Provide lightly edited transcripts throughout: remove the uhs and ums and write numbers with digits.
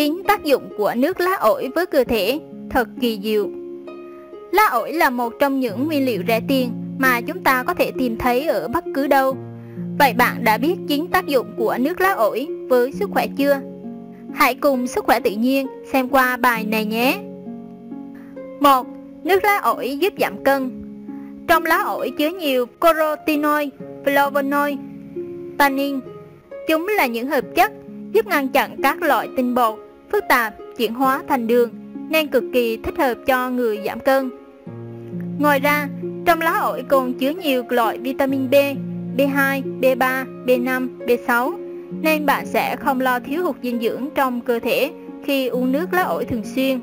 9. Tác dụng của nước lá ổi với cơ thể. Thật kỳ diệu. Lá ổi là một trong những nguyên liệu rẻ tiền mà chúng ta có thể tìm thấy ở bất cứ đâu. Vậy bạn đã biết 9 tác dụng của nước lá ổi với sức khỏe chưa? Hãy cùng Sức Khỏe Tự Nhiên xem qua bài này nhé. 1. Nước lá ổi giúp giảm cân. Trong lá ổi chứa nhiều carotenoid, flavonoid, tannin. Chúng là những hợp chất giúp ngăn chặn các loại tinh bột phức tạp chuyển hóa thành đường, nên cực kỳ thích hợp cho người giảm cân. Ngoài ra, trong lá ổi còn chứa nhiều loại vitamin B, B2, B3, B5, B6, nên bạn sẽ không lo thiếu hụt dinh dưỡng trong cơ thể khi uống nước lá ổi thường xuyên.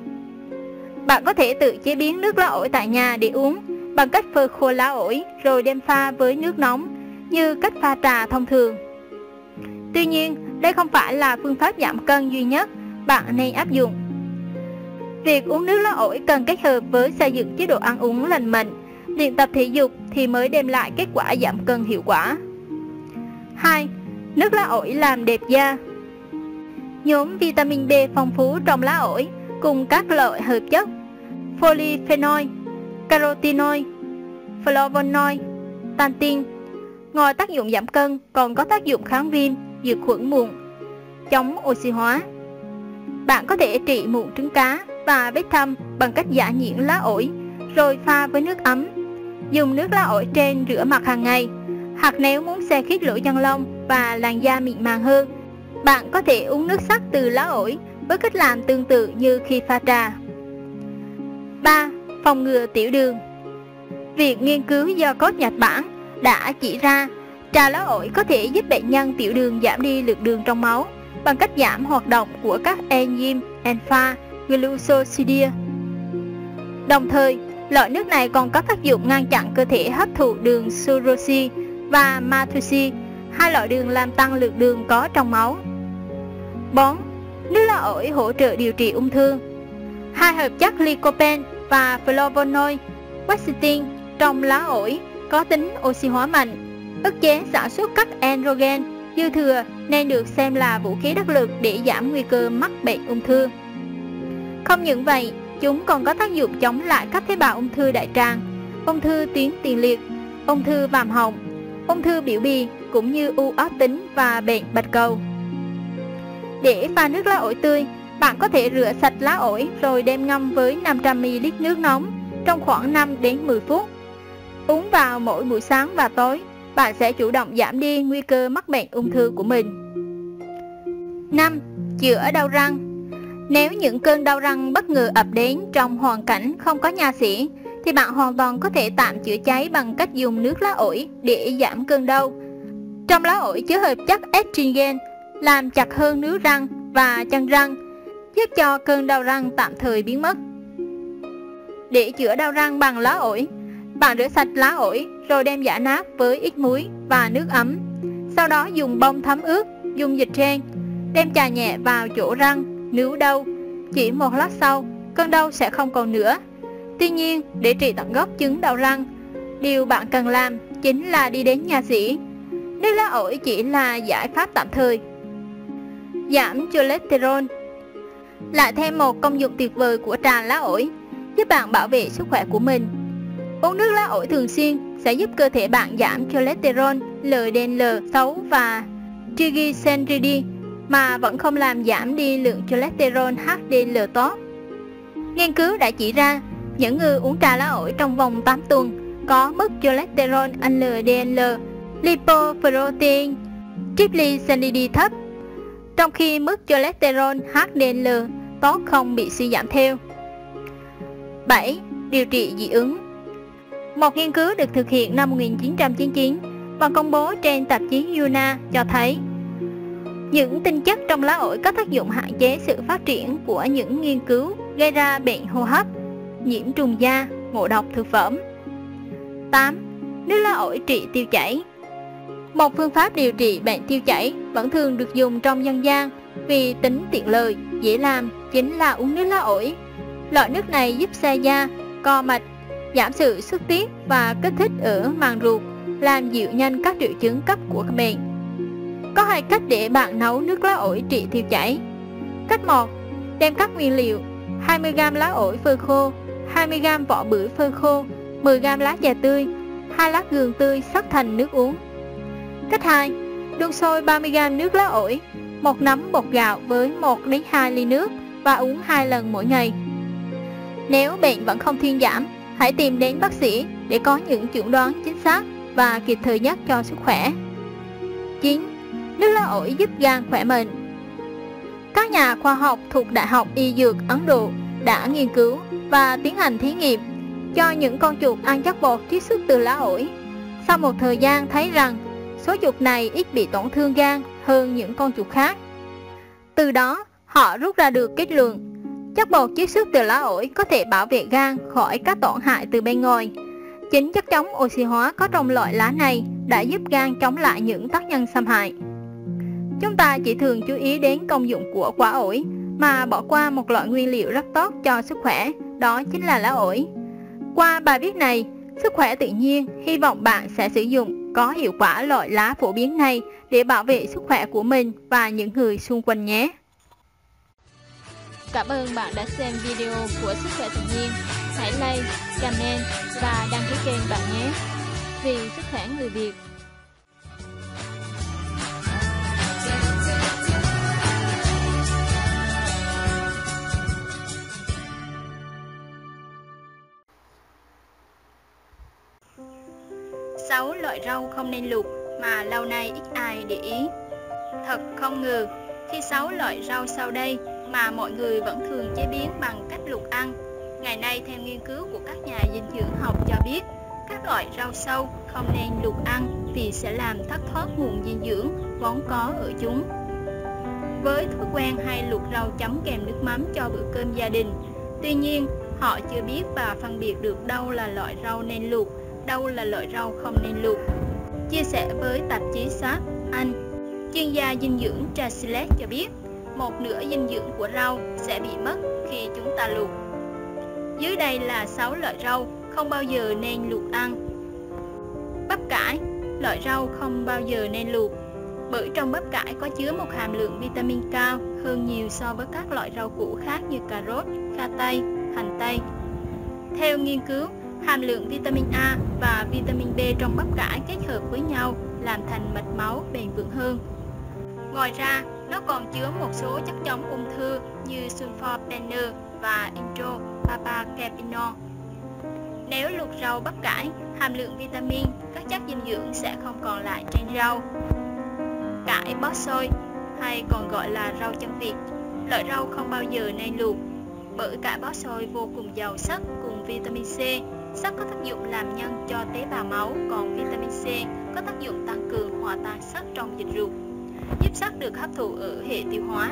Bạn có thể tự chế biến nước lá ổi tại nhà để uống bằng cách phơi khô lá ổi rồi đem pha với nước nóng như cách pha trà thông thường. Tuy nhiên, đây không phải là phương pháp giảm cân duy nhất bạn nên áp dụng. Việc uống nước lá ổi cần kết hợp với xây dựng chế độ ăn uống lành mạnh, luyện tập thể dục thì mới đem lại kết quả giảm cân hiệu quả. 2. Nước lá ổi làm đẹp da. Nhóm vitamin B phong phú trong lá ổi cùng các loại hợp chất polyphenol, carotenoid, flavonoid, tannin. Ngoài tác dụng giảm cân còn có tác dụng kháng viêm, diệt khuẩn mụn, chống oxy hóa. Bạn có thể trị mụn trứng cá và vết thâm bằng cách giã nhuyễn lá ổi rồi pha với nước ấm. Dùng nước lá ổi trên rửa mặt hàng ngày, hoặc nếu muốn xe khít lỗ chân lông và làn da mịn màng hơn, bạn có thể uống nước sắc từ lá ổi với cách làm tương tự như khi pha trà. 3. Phòng ngừa tiểu đường. Việc nghiên cứu do cốt Nhật Bản đã chỉ ra trà lá ổi có thể giúp bệnh nhân tiểu đường giảm đi lượng đường trong máu bằng cách giảm hoạt động của các enzyme alpha glucosidase. Đồng thời, loại nước này còn có tác dụng ngăn chặn cơ thể hấp thụ đường suroxi và maltose, hai loại đường làm tăng lượng đường có trong máu. 4. Nước lá ổi hỗ trợ điều trị ung thư. Hai hợp chất lycopene và flavonoid, quercetin trong lá ổi có tính oxy hóa mạnh, ức chế sản xuất các androgen dư thừa nên được xem là vũ khí đắc lực để giảm nguy cơ mắc bệnh ung thư. Không những vậy, chúng còn có tác dụng chống lại các tế bào ung thư đại tràng, ung thư tuyến tiền liệt, ung thư vòm họng, ung thư biểu bì cũng như u ác tính và bệnh bạch cầu. Để pha nước lá ổi tươi, bạn có thể rửa sạch lá ổi rồi đem ngâm với 500 ml nước nóng trong khoảng 5 đến 10 phút. Uống vào mỗi buổi sáng và tối, bạn sẽ chủ động giảm đi nguy cơ mắc bệnh ung thư của mình. 5. Chữa đau răng. Nếu những cơn đau răng bất ngờ ập đến trong hoàn cảnh không có nha sĩ, thì bạn hoàn toàn có thể tạm chữa cháy bằng cách dùng nước lá ổi để giảm cơn đau. Trong lá ổi chứa hợp chất astringen làm chặt hơn nướu răng và chân răng, giúp cho cơn đau răng tạm thời biến mất. Để chữa đau răng bằng lá ổi, bạn rửa sạch lá ổi rồi đem giã nát với ít muối và nước ấm. Sau đó dùng bông thấm ướt, dung dịch trên, đem chà nhẹ vào chỗ răng, nướu đau. Chỉ một lát sau, cơn đau sẽ không còn nữa. Tuy nhiên, để trị tận gốc chứng đau răng, điều bạn cần làm chính là đi đến nha sĩ. Nước lá ổi chỉ là giải pháp tạm thời. Giảm cholesterol. Lại thêm một công dụng tuyệt vời của trà lá ổi, giúp bạn bảo vệ sức khỏe của mình. Uống nước lá ổi thường xuyên sẽ giúp cơ thể bạn giảm cholesterol, LDL xấu và triglyceride mà vẫn không làm giảm đi lượng cholesterol HDL tốt. Nghiên cứu đã chỉ ra những người uống trà lá ổi trong vòng 8 tuần có mức cholesterol LDL, lipoprotein, triglyceride thấp, trong khi mức cholesterol HDL tốt không bị suy giảm theo. 7. Điều trị dị ứng. Một nghiên cứu được thực hiện năm 1999 và công bố trên tạp chí UNA cho thấy những tinh chất trong lá ổi có tác dụng hạn chế sự phát triển của những nghiên cứu gây ra bệnh hô hấp, nhiễm trùng da, ngộ độc thực phẩm. 8. Nước lá ổi trị tiêu chảy. Một phương pháp điều trị bệnh tiêu chảy vẫn thường được dùng trong dân gian vì tính tiện lợi, dễ làm chính là uống nước lá ổi. Loại nước này giúp xe da, co mạch, giảm sự xuất tiết và kích thích ở màng ruột, làm dịu nhanh các triệu chứng cấp của bệnh. Có hai cách để bạn nấu nước lá ổi trị tiêu chảy. Cách 1 Đem các nguyên liệu: 20g lá ổi phơi khô, 20g vỏ bưởi phơi khô, 10g lá chè tươi, 2 lát gừng tươi sắc thành nước uống. Cách 2. Đun sôi 30g nước lá ổi, 1 nắm bột gạo với 1 đến 2 ly nước và uống 2 lần mỗi ngày. Nếu bệnh vẫn không thuyên giảm, hãy tìm đến bác sĩ để có những chẩn đoán chính xác và kịp thời nhất cho sức khỏe. 9. Nước lá ổi giúp gan khỏe mạnh. Các nhà khoa học thuộc Đại học Y Dược Ấn Độ đã nghiên cứu và tiến hành thí nghiệm cho những con chuột ăn chất bột chiết xuất từ lá ổi. Sau một thời gian thấy rằng số chuột này ít bị tổn thương gan hơn những con chuột khác. Từ đó, họ rút ra được kết luận chất bột chiết xuất từ lá ổi có thể bảo vệ gan khỏi các tổn hại từ bên ngoài. Chính chất chống oxy hóa có trong loại lá này đã giúp gan chống lại những tác nhân xâm hại. Chúng ta chỉ thường chú ý đến công dụng của quả ổi mà bỏ qua một loại nguyên liệu rất tốt cho sức khỏe, đó chính là lá ổi. Qua bài viết này, Sức Khỏe Tự Nhiên hy vọng bạn sẽ sử dụng có hiệu quả loại lá phổ biến này để bảo vệ sức khỏe của mình và những người xung quanh nhé. Cảm ơn bạn đã xem video của Sức Khỏe Tự Nhiên. Hãy like, comment và đăng ký kênh bạn nhé. Vì sức khỏe người Việt. Loại rau không nên luộc mà lâu nay ít ai để ý. Thật không ngờ, khi 6 loại rau sau đây mà mọi người vẫn thường chế biến bằng cách luộc ăn. Ngày nay theo nghiên cứu của các nhà dinh dưỡng học cho biết, các loại rau sau không nên luộc ăn vì sẽ làm thất thoát nguồn dinh dưỡng vốn có ở chúng. Với thói quen hay luộc rau chấm kèm nước mắm cho bữa cơm gia đình, tuy nhiên họ chưa biết và phân biệt được đâu là loại rau nên luộc, đâu là loại rau không nên luộc. Chia sẻ với tạp chí Sáp Anh, chuyên gia dinh dưỡng Trasilet cho biết, một nửa dinh dưỡng của rau sẽ bị mất khi chúng ta luộc. Dưới đây là 6 loại rau không bao giờ nên luộc ăn. Bắp cải, loại rau không bao giờ nên luộc, bởi trong bắp cải có chứa một hàm lượng vitamin cao hơn nhiều so với các loại rau củ khác như cà rốt, kha tây, hành tây. Theo nghiên cứu, hàm lượng vitamin A và vitamin B trong bắp cải kết hợp với nhau làm thành mạch máu bền vững hơn. Ngoài ra, nó còn chứa một số chất chống ung thư như sulfapene và indole-papakepinol. Nếu luộc rau bắp cải, hàm lượng vitamin, các chất dinh dưỡng sẽ không còn lại trên rau. Cải bó xôi hay còn gọi là rau chân vịt, loại rau không bao giờ nên luộc, bởi cải bó xôi vô cùng giàu sắt cùng vitamin C. Sắt có tác dụng làm nhân cho tế bào máu, còn vitamin C có tác dụng tăng cường hòa tan sắt trong dịch ruột, giúp sắt được hấp thụ ở hệ tiêu hóa.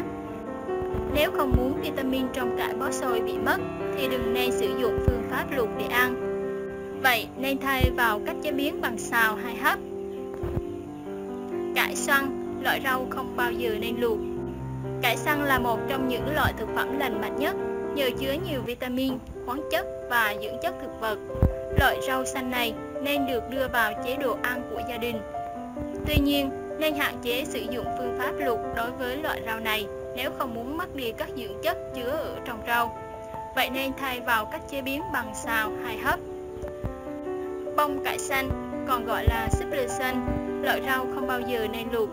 Nếu không muốn vitamin trong cải bó xôi bị mất, thì đừng nên sử dụng phương pháp luộc để ăn. Vậy nên thay vào cách chế biến bằng xào hay hấp. Cải xoăn, loại rau không bao giờ nên luộc. Cải xoăn là một trong những loại thực phẩm lành mạnh nhất, nhờ chứa nhiều vitamin, khoáng chất và dưỡng chất thực vật. Loại rau xanh này nên được đưa vào chế độ ăn của gia đình. Tuy nhiên, nên hạn chế sử dụng phương pháp luộc đối với loại rau này nếu không muốn mất đi các dưỡng chất chứa ở trong rau. Vậy nên thay vào cách chế biến bằng xào hay hấp. Bông cải xanh, còn gọi là súp lơ xanh, loại rau không bao giờ nên luộc.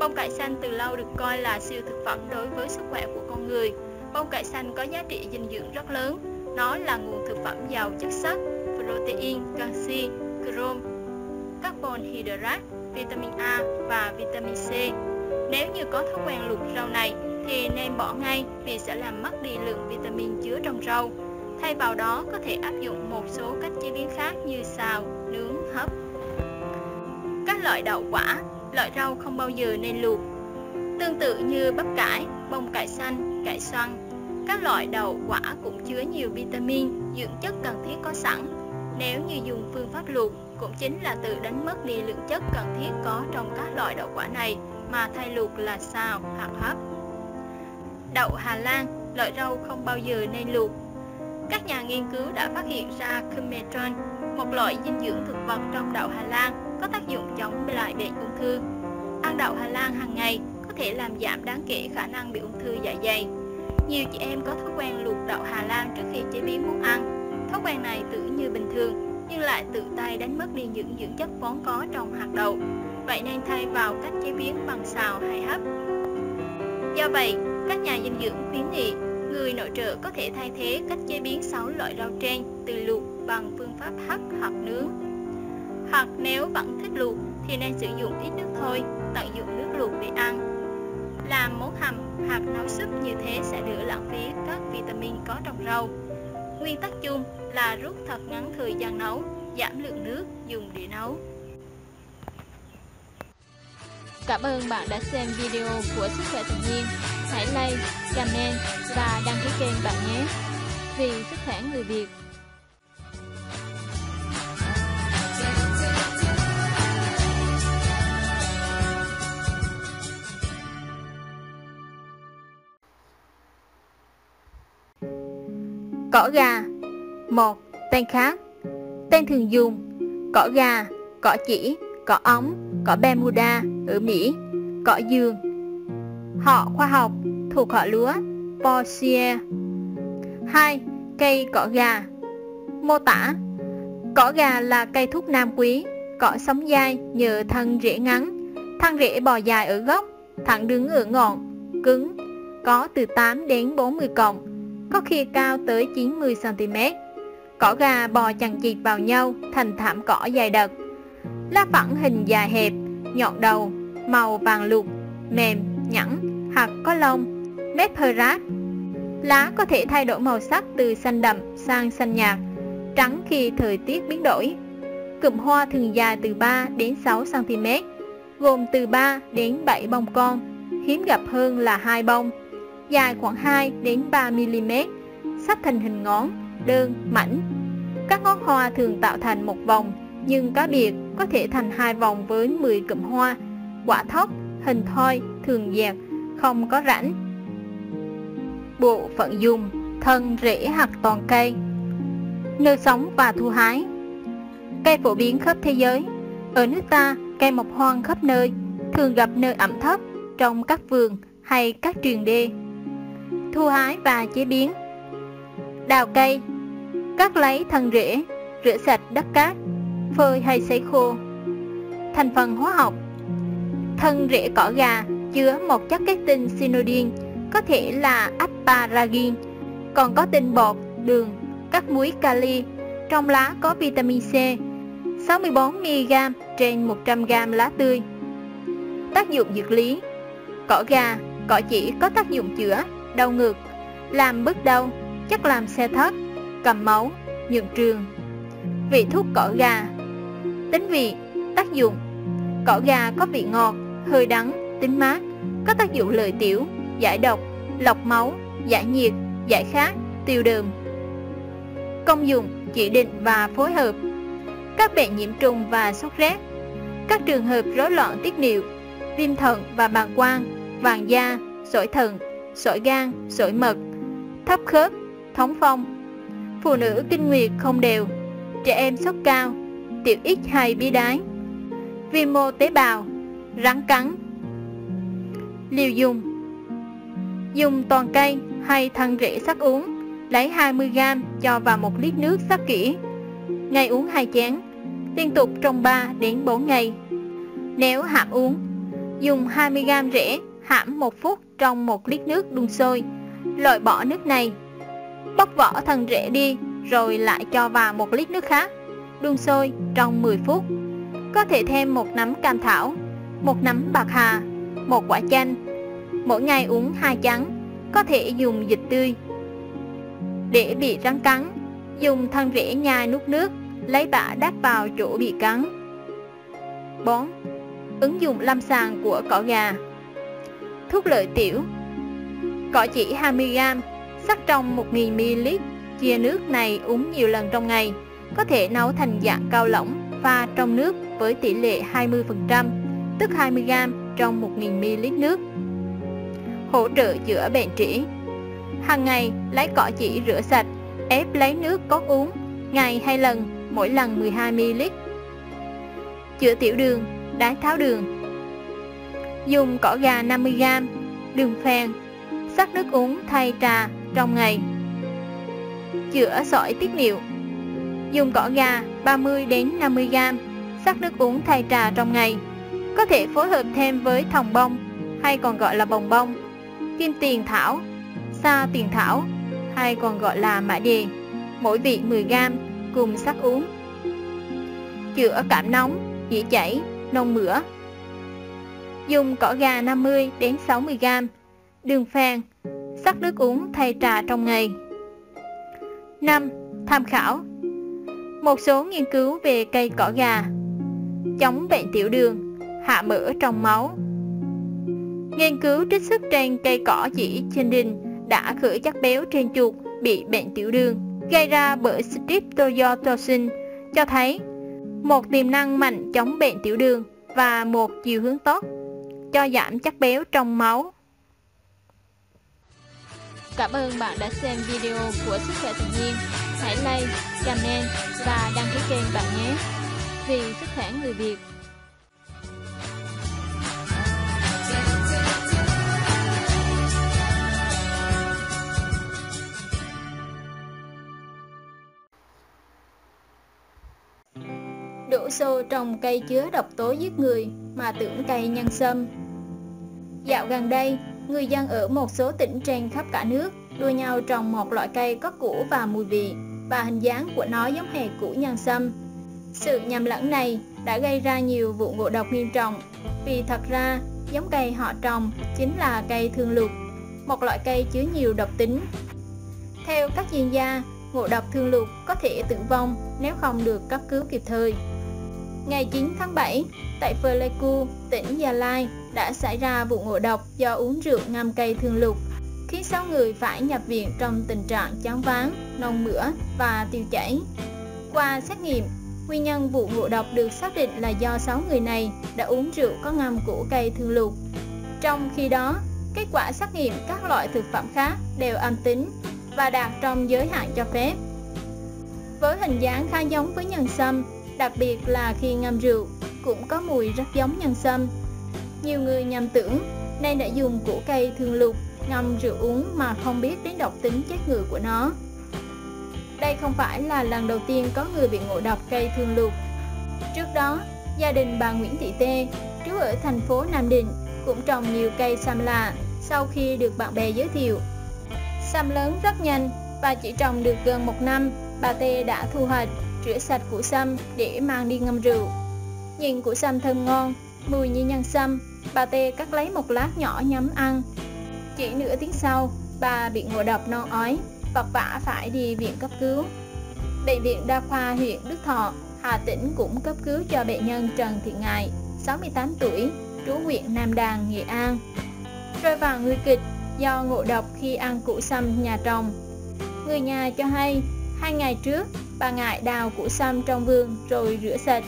Bông cải xanh từ lâu được coi là siêu thực phẩm đối với sức khỏe của con người. Bông cải xanh có giá trị dinh dưỡng rất lớn. Nó là nguồn thực phẩm giàu chất sắt, protein, canxi, crom, carbon hydrate, vitamin A và vitamin C. Nếu như có thói quen luộc rau này thì nên bỏ ngay vì sẽ làm mất đi lượng vitamin chứa trong rau. Thay vào đó có thể áp dụng một số cách chế biến khác như xào, nướng, hấp. Các loại đậu quả, loại rau không bao giờ nên luộc. Tương tự như bắp cải, bông cải xanh, cải xoăn, các loại đậu quả cũng chứa nhiều vitamin, dưỡng chất cần thiết có sẵn. Nếu như dùng phương pháp luộc, cũng chính là tự đánh mất đi lượng chất cần thiết có trong các loại đậu quả này mà thay luộc là xào hoặc hấp. Đậu Hà Lan, loại rau không bao giờ nên luộc. Các nhà nghiên cứu đã phát hiện ra cumetron, một loại dinh dưỡng thực vật trong đậu Hà Lan có tác dụng chống lại bệnh ung thư. Ăn đậu Hà Lan hàng ngày có thể làm giảm đáng kể khả năng bị ung thư dạ dày. Nhiều chị em có thói quen luộc đậu Hà Lan trước khi chế biến món ăn. Thói quen này tưởng như bình thường nhưng lại tự tay đánh mất đi những dưỡng chất vốn có trong hạt đậu. Vậy nên thay vào cách chế biến bằng xào hay hấp. Do vậy, các nhà dinh dưỡng khuyến nghị người nội trợ có thể thay thế cách chế biến 6 loại rau trên từ luộc bằng phương pháp hấp hoặc nướng. Hoặc nếu vẫn thích luộc thì nên sử dụng ít nước thôi, tận dụng nước luộc để ăn. Làm món hầm hoặc nấu súp như thế sẽ đỡ lãng phí các vitamin có trong rau. Nguyên tắc chung là rút thật ngắn thời gian nấu, giảm lượng nước dùng để nấu. Cảm ơn bạn đã xem video của Sức Khỏe Tự Nhiên. Hãy like, comment và đăng ký kênh bạn nhé. Vì sức khỏe người Việt. Cỏ gà. 1. Tên khác. Tên thường dùng: cỏ gà, cỏ chỉ, cỏ ống, cỏ Bermuda ở Mỹ, cỏ dường. Họ khoa học thuộc họ lúa Poaceae. 2. Cây cỏ gà. Mô tả: cỏ gà là cây thuốc nam quý, cỏ sống dai nhờ thân rễ ngắn, thân rễ bò dài ở gốc, thẳng đứng ở ngọn, cứng, có từ 8 đến 40 cọng, có khi cao tới 90 cm. Cỏ gà bò chằng chịt vào nhau thành thảm cỏ dày đặc. Lá phẳng hình dài hẹp, nhọn đầu, màu vàng lục, mềm, nhẵn hoặc có lông. Mép hơi rát. Lá có thể thay đổi màu sắc từ xanh đậm sang xanh nhạt, trắng khi thời tiết biến đổi. Cụm hoa thường dài từ 3 đến 6 cm, gồm từ 3 đến 7 bông con, hiếm gặp hơn là 2 bông. Dài khoảng 2 đến 3 mm, sắp thành hình ngón, đơn, mảnh. Các ngón hoa thường tạo thành một vòng, nhưng cá biệt có thể thành 2 vòng với 10 cụm hoa. Quả thóc hình thoi, thường dẹt, không có rãnh. Bộ phận dùng: thân, rễ hoặc toàn cây. Nơi sống và thu hái: cây phổ biến khắp thế giới. Ở nước ta, cây mọc hoang khắp nơi, thường gặp nơi ẩm thấp, trong các vườn hay các triền đê. Thu hái và chế biến: đào cây, cắt lấy thân rễ, rửa sạch đất cát, phơi hay sấy khô. Thành phần hóa học: thân rễ cỏ gà chứa một chất kết tinh cyanidin, có thể là asparagin, còn có tinh bột, đường, các muối kali. Trong lá có vitamin C, 64 mg trên 100 g lá tươi. Tác dụng dược lý: cỏ gà, cỏ chỉ có tác dụng chữa đau ngực, làm bứt đau, chất làm xe thất, cầm máu, nhượng trường. Vị thuốc cỏ gà. Tính vị, tác dụng: cỏ gà có vị ngọt, hơi đắng, tính mát, có tác dụng lợi tiểu, giải độc, lọc máu, giải nhiệt, giải khát, tiêu đờm. Công dụng: chỉ định và phối hợp các bệnh nhiễm trùng và sốt rét, các trường hợp rối loạn tiết niệu, viêm thận và bàng quang, vàng da, sỏi thận, sỏi gan, sỏi mật, thấp khớp, thống phong. Phụ nữ kinh nguyệt không đều, trẻ em sốt cao, tiểu ít hay bí đái, viêm mô tế bào, rắn cắn. Liều dùng: dùng toàn cây hay thân rễ sắc uống, lấy 20 g cho vào 1 lít nước sắc kỹ, ngày uống 2 chén, liên tục trong 3 đến 4 ngày. Nếu hãm uống: dùng 20 g rễ hãm 1 phút trong 1 lít nước đun sôi, loại bỏ nước này, bóc vỏ thân rễ đi rồi lại cho vào 1 lít nước khác, đun sôi trong 10 phút. Có thể thêm 1 nắm cam thảo, 1 nắm bạc hà, 1 quả chanh. Mỗi ngày uống 2 chén. Có thể dùng dịch tươi. Để bị rắn cắn: dùng thân rễ nhai nuốt nước, lấy bã đắp vào chỗ bị cắn. 4. Ứng dụng lâm sàng của cỏ gà. Thuốc lợi tiểu: cỏ chỉ 20 g, sắc trong 1000 ml, chia nước này uống nhiều lần trong ngày. Có thể nấu thành dạng cao lỏng, pha trong nước với tỷ lệ 20%, tức 20 g trong 1000 ml nước. Hỗ trợ chữa bệnh trĩ: hàng ngày lấy cỏ chỉ rửa sạch, ép lấy nước cốt uống, ngày 2 lần, mỗi lần 12 ml. Chữa tiểu đường, đái tháo đường. Dùng cỏ gà 50 g, đường phèn, các nước uống thay trà trong ngày. Chữa sỏi tiết niệu. Dùng cỏ gà 30 đến 50 g, sắc nước uống thay trà trong ngày. Có thể phối hợp thêm với thòng bông hay còn gọi là bồng bông, kim tiền thảo, sa tiền thảo hay còn gọi là mã đề, mỗi vị 10 g cùng sắc uống. Chữa cảm nóng, dĩa chảy, nôn mửa. Dùng cỏ gà 50 đến 60 g, đường phèn, sắc nước uống thay trà trong ngày. 5. Tham khảo. Một số nghiên cứu về cây cỏ gà: chống bệnh tiểu đường, hạ mỡ trong máu. Nghiên cứu trích xuất trên cây cỏ chỉ trên đình đã khử chất béo trên chuột bị bệnh tiểu đường gây ra bởi streptozotocin, cho thấy một tiềm năng mạnh chống bệnh tiểu đường và một chiều hướng tốt cho giảm chất béo trong máu. Cảm ơn bạn đã xem video của Sức Khỏe Tự Nhiên. Hãy like, comment và đăng ký kênh bạn nhé. Vì sức khỏe người Việt. Đổ xô trồng cây chứa độc tố giết người mà tưởng cây nhân sâm. Dạo gần đây, người dân ở một số tỉnh trên khắp cả nước đua nhau trồng một loại cây có củ và mùi vị và hình dáng của nó giống hệt củ nhân sâm. Sự nhầm lẫn này đã gây ra nhiều vụ ngộ độc nghiêm trọng, vì thật ra giống cây họ trồng chính là cây thương lục, một loại cây chứa nhiều độc tính. Theo các chuyên gia, ngộ độc thương lục có thể tử vong nếu không được cấp cứu kịp thời. Ngày 9 tháng 7, tại Pleiku, tỉnh Gia Lai đã xảy ra vụ ngộ độc do uống rượu ngâm cây thương lục, khiến 6 người phải nhập viện trong tình trạng choáng váng, nôn mửa và tiêu chảy. Qua xét nghiệm, nguyên nhân vụ ngộ độc được xác định là do 6 người này đã uống rượu có ngâm củ cây thương lục. Trong khi đó, kết quả xét nghiệm các loại thực phẩm khác đều âm tính và đạt trong giới hạn cho phép. Với hình dáng khá giống với nhân sâm, đặc biệt là khi ngâm rượu cũng có mùi rất giống nhân sâm. Nhiều người nhầm tưởng nên đã dùng củ cây thương lục ngâm rượu uống mà không biết đến độc tính chết người của nó. Đây không phải là lần đầu tiên có người bị ngộ độc cây thương lục. Trước đó, gia đình bà Nguyễn Thị Tê, trú ở thành phố Nam Định, cũng trồng nhiều cây sâm lạ sau khi được bạn bè giới thiệu. Sâm lớn rất nhanh và chỉ trồng được gần 1 năm, bà Tê đã thu hoạch, rửa sạch củ sâm để mang đi ngâm rượu. Nhìn củ sâm thơm ngon, mùi như nhân sâm, bà Tê cắt lấy một lát nhỏ nhắm ăn. Chỉ nửa tiếng sau, bà bị ngộ độc non ói, vật vã phải đi viện cấp cứu. Bệnh viện Đa khoa huyện Đức Thọ, Hà Tĩnh cũng cấp cứu cho bệnh nhân Trần Thị Ngại, 68 tuổi, trú huyện Nam Đàn, Nghệ An, rơi vào nguy kịch do ngộ độc khi ăn củ sâm nhà trồng. Người nhà cho hay, 2 ngày trước, bà Ngại đào củ sâm trong vườn rồi rửa sạch,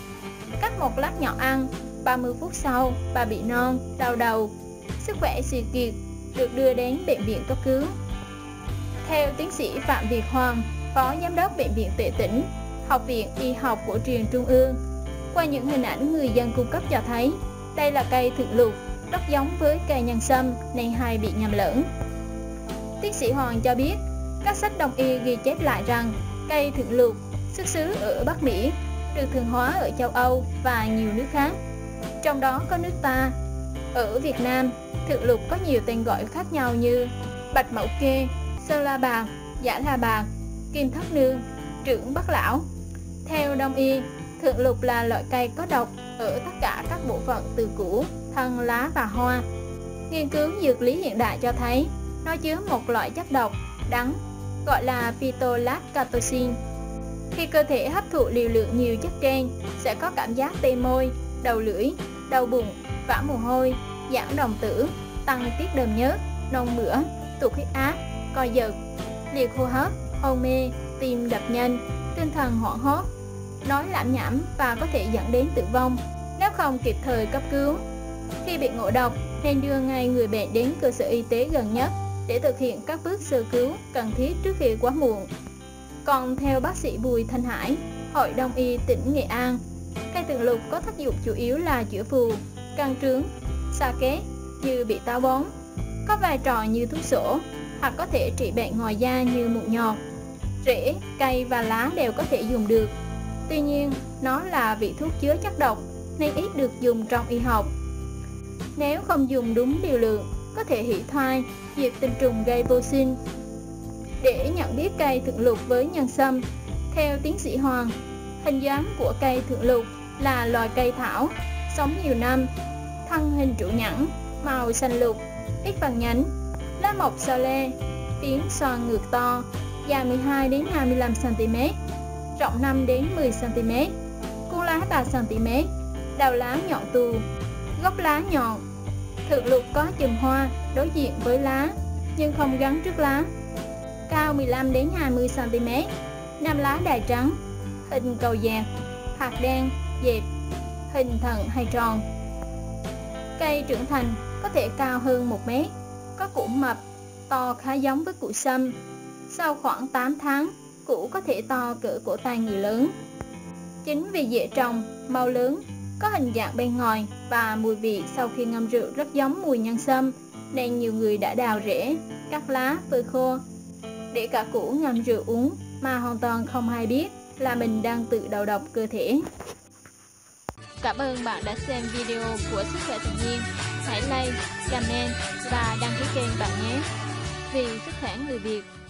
cắt một lát nhỏ ăn. 30 phút sau, bà bị non, đau đầu, sức khỏe suy kiệt, được đưa đến bệnh viện cấp cứu. Theo tiến sĩ Phạm Việt Hoàng, phó giám đốc Bệnh viện Tuệ Tĩnh, Học viện Y học cổ truyền Trung ương, qua những hình ảnh người dân cung cấp cho thấy, đây là cây thượng lục, rất giống với cây nhân sâm nên hay bị nhầm lẫn. Tiến sĩ Hoàng cho biết, các sách đông y ghi chép lại rằng cây thượng lục xuất xứ ở Bắc Mỹ, được thường hóa ở châu Âu và nhiều nước khác, trong đó có nước ta. Ở Việt Nam, thượng lục có nhiều tên gọi khác nhau như bạch mẫu kê, sơ la bạc, giả la bạc, kim thất nương, trưởng bất lão. Theo đông y, thượng lục là loại cây có độc ở tất cả các bộ phận từ củ, thân, lá và hoa. Nghiên cứu dược lý hiện đại cho thấy nó chứa một loại chất độc đắng gọi là phytolactacin. Khi cơ thể hấp thụ liều lượng nhiều chất trên, sẽ có cảm giác tê môi, đầu lưỡi, đau bụng, vã mồ hôi, giảm đồng tử, tăng tiết đờm nhớt, nôn mửa, tụt huyết áp, coi giật, liệt hô hấp, hôn mê, tim đập nhanh, tinh thần hoảng hốt, nói lảm nhảm và có thể dẫn đến tử vong nếu không kịp thời cấp cứu. Khi bị ngộ độc, nên đưa ngay người bệnh đến cơ sở y tế gần nhất để thực hiện các bước sơ cứu cần thiết trước khi quá muộn. Còn theo bác sĩ Bùi Thanh Hải, Hội Đông y tỉnh Nghệ An, cây thượng lục có tác dụng chủ yếu là chữa phù, căng trướng, sa kết, như bị táo bón. có vai trò như thuốc sổ, hoặc có thể trị bệnh ngoài da như mụn nhọt. Rễ, cây và lá đều có thể dùng được. Tuy nhiên, nó là vị thuốc chứa chất độc nên ít được dùng trong y học. Nếu không dùng đúng liều lượng, có thể hủy thai, diệt tinh trùng gây vô sinh. Để nhận biết cây thượng lục với nhân sâm, theo tiến sĩ Hoàng, hình dáng của cây thượng lục là loài cây thảo, sống nhiều năm, thân hình trụ nhẵn, màu xanh lục, ít vàng nhánh, lá mọc so le, phiến xoan ngược to, dài 12–25 cm, rộng 5–10 cm, cuống lá 3 cm, đầu lá nhọn tù, gốc lá nhọn. Thượng lục có chùm hoa đối diện với lá nhưng không gắn trước lá, cao 15–20 cm, nam lá đài trắng, hình cầu dẹp, hạt đen, dẹp, hình thận hay tròn. Cây trưởng thành có thể cao hơn 1 mét, có củ mập, to khá giống với củ sâm. Sau khoảng 8 tháng, củ có thể to cỡ cổ tay người lớn. Chính vì dễ trồng, mau lớn, có hình dạng bên ngoài và mùi vị sau khi ngâm rượu rất giống mùi nhân sâm, nên nhiều người đã đào rễ, cắt lá, phơi khô, để cả củ ngâm rượu uống mà hoàn toàn không hay biết là mình đang tự đầu độc cơ thể. Cảm ơn bạn đã xem video của Sức Khỏe Tự Nhiên. Hãy like, comment và đăng ký kênh bạn nhé. Vì sức khỏe người Việt.